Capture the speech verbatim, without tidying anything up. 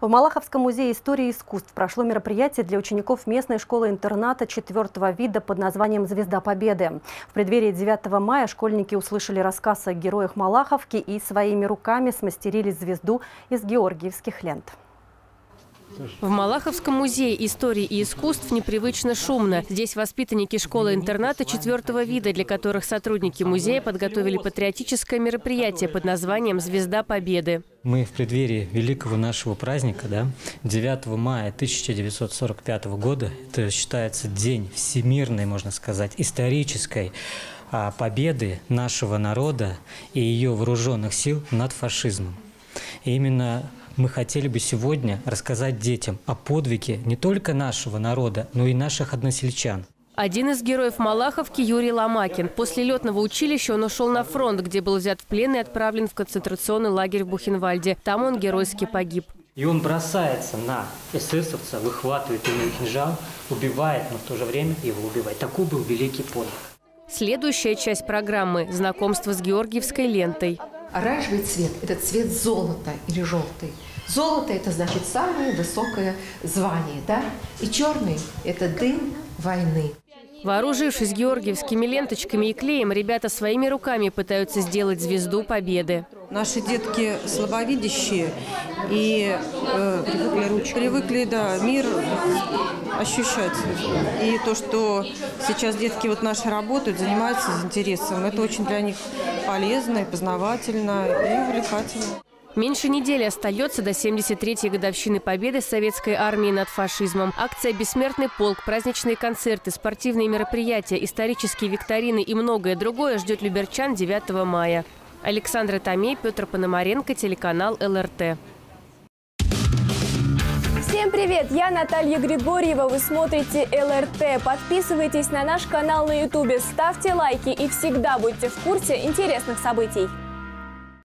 В Малаховском музее истории и искусств прошло мероприятие для учеников местной школы-интерната четвертого вида под названием «Звезда Победы». В преддверии девятого мая школьники услышали рассказ о героях Малаховки и своими руками смастерили звезду из георгиевских лент. В Малаховском музее истории и искусств непривычно шумно. Здесь воспитанники школы-интерната четвертого вида, для которых сотрудники музея подготовили патриотическое мероприятие под названием «Звезда Победы». Мы в преддверии великого нашего праздника, да, девятого мая тысяча девятьсот сорок пятого года, это считается день всемирной, можно сказать, исторической победы нашего народа и ее вооруженных сил над фашизмом. И именно мы хотели бы сегодня рассказать детям о подвиге не только нашего народа, но и наших односельчан. Один из героев Малаховки – Юрий Ломакин. После летного училища он ушел на фронт, где был взят в плен и отправлен в концентрационный лагерь в Бухенвальде. Там он геройски погиб. И он бросается на эсэсовца, выхватывает у него кинжал, убивает, но в то же время его убивает. Такой был великий подвиг. Следующая часть программы – знакомство с георгиевской лентой. Оранжевый цвет – это цвет золота или желтый. Золото – это значит самое высокое звание, да? И черный – это дым войны. Вооружившись георгиевскими ленточками и клеем, ребята своими руками пытаются сделать звезду победы. Наши детки слабовидящие и э, привыкли, привыкли да, мир ощущать. И то, что сейчас детки вот наши работают, занимаются с интересом, это очень для них полезно, и познавательно, и увлекательно. Меньше недели остается до семьдесят третьей годовщины победы советской армии над фашизмом. Акция «Бессмертный полк», праздничные концерты, спортивные мероприятия, исторические викторины и многое другое ждет люберчан девятого мая. Александр Томей, Петр Пономаренко, телеканал ЛРТ. Всем привет! Я Наталья Григорьева. Вы смотрите ЛРТ. Подписывайтесь на наш канал на ютубе, ставьте лайки и всегда будьте в курсе интересных событий.